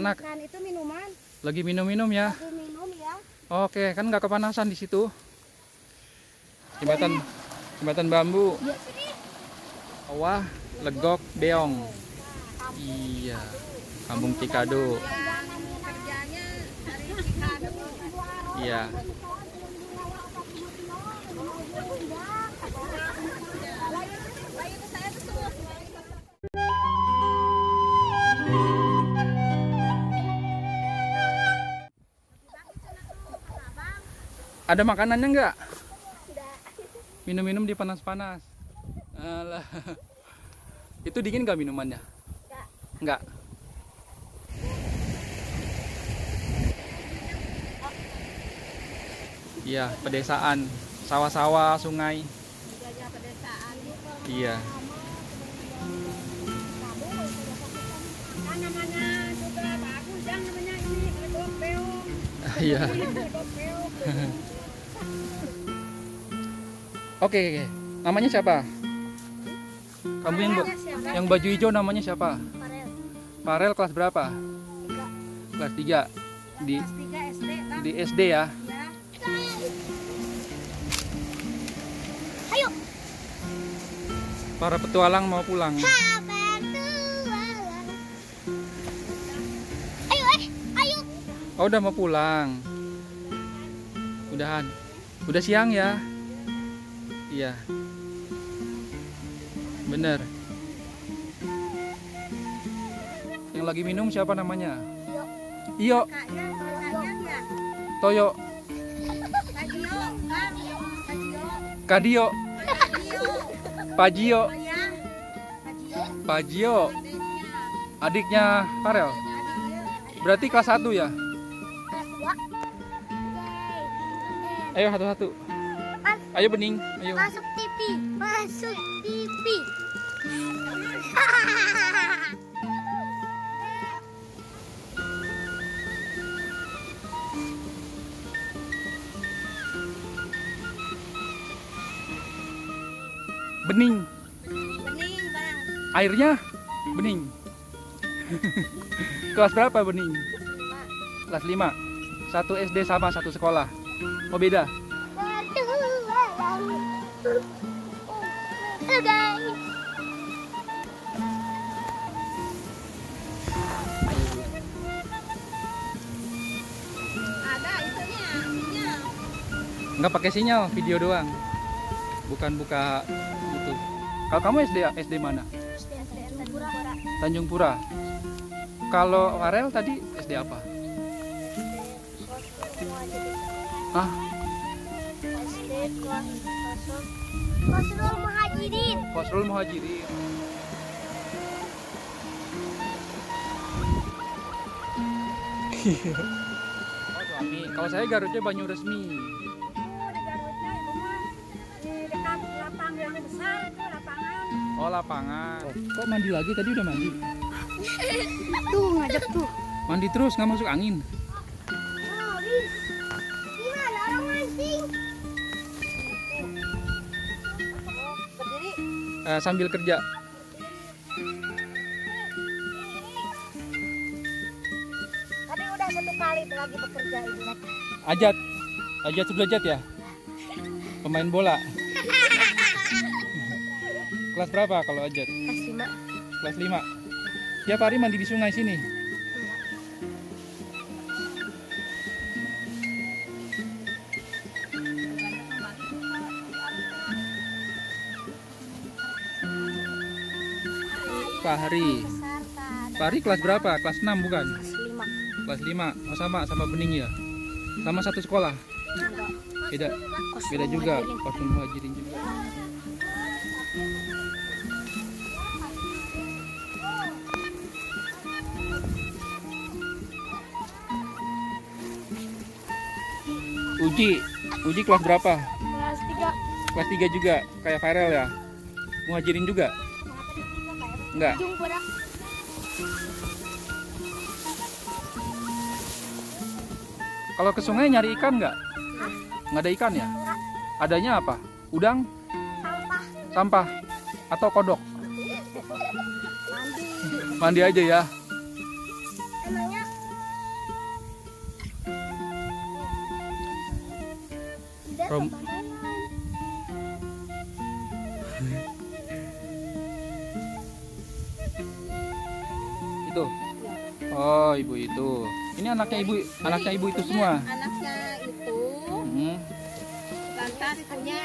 anak-anak. Itu minuman. Lagi minum-minum ya? Lagi minum ya. Oke, kan nggak kepanasan di situ. Jembatan bambu. Awah, Legok, Beong. Iya. Kampung Cikadu. Iya. Ada makanannya enggak? Minum-minum di panas-panas. Alah. Itu dingin gak minumannya? Enggak. Iya, pedesaan, sawah-sawah, sungai. Iya. Iya. Oke, namanya siapa? Kamu yang baju hijau namanya siapa? Parel. Parel kelas berapa? 3. Kelas 3. Di kelas 3 SD. Di SD ya. Ayo. Para petualang mau pulang. Ayo, ayo. Oh, udah mau pulang. Udahan. Udah siang ya. Iya. Bener. Yang lagi minum siapa namanya? Iyo. Toyo. Kadio. Pajio. Pajio. Adiknya Parel. Berarti kelas 1 ya? Ayo satu-satu. Ayo Bening, ayo. Masuk TV, masuk TV. Bening. Bening, Bang. Airnya bening. Kelas berapa Bening? 5. Kelas 5. Satu SD sama satu sekolah. Oh beda. Ada itunya, sinyal. Enggak pakai sinyal, video doang. Bukan buka YouTube. Kalau kamu SD mana? SD Tanjung Pura. Tanjung Pura. Kalau Parel tadi SD apa? Khoerul Muhajirin. Khoerul Muhajirin. Kalau saya Garutnya Banyu Resmi. Dekat lapangan besar, lapangan. Oh lapangan. Kok mandi lagi? Tadi udah mandi. Tuh ngajak tuh. Mandi terus nggak masuk angin. Sambil kerja. Tapi udah satu kali lagi bekerja ini. Ajat Sudrajat ya? Pemain bola. Kelas berapa kalau Ajat? Kelas 5. Kelas 5. Tiap hari mandi di sungai sini. Pak Ari kelas berapa? Kelas 6 bukan? Kelas 5. Oh, sama Bening ya? Sama satu sekolah? Beda juga. Khoerul Muhajirin juga. Uji kelas berapa? Kelas 3. Kelas 3 juga? Kayak Parel ya? Muhajirin juga? Enggak. Kalau ke sungai nyari ikan enggak? Enggak ada ikan ya? Adanya apa? Udang? Sampah. Atau kodok? Mandi aja ya. Emangnya Itu. Oh, ibu itu. Ini anaknya ibu itu semua. Anaknya itu. Lantas punya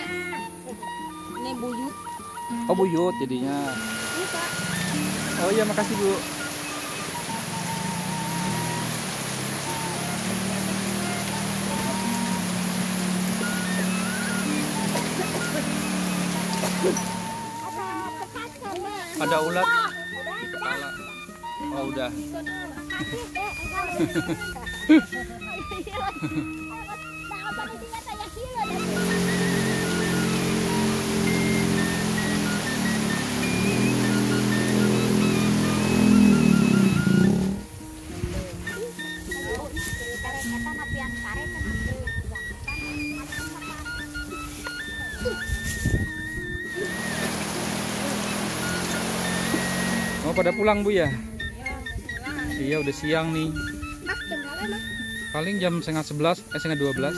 ini buyut. Oh, buyut jadinya. Oh iya, makasih Bu. Ada ulat di kepala. Oh udah. Pada pulang Bu ya? Iya udah siang nih. Paling jam 10:30, 10:30, 12.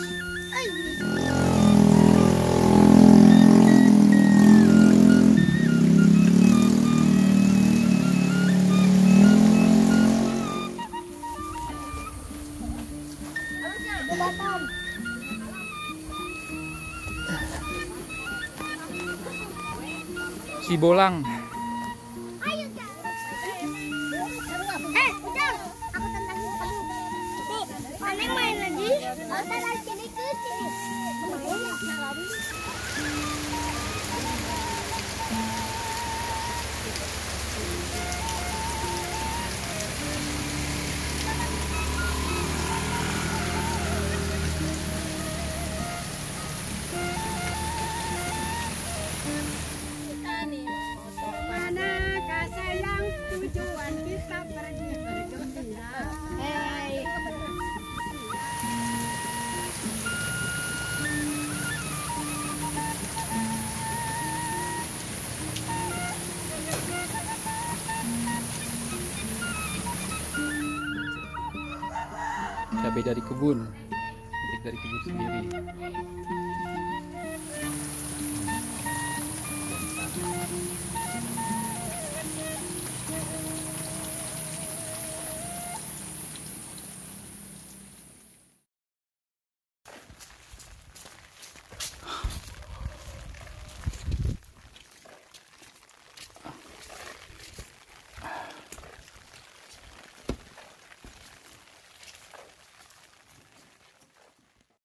Si Bolang. Cabai dari kebun sendiri.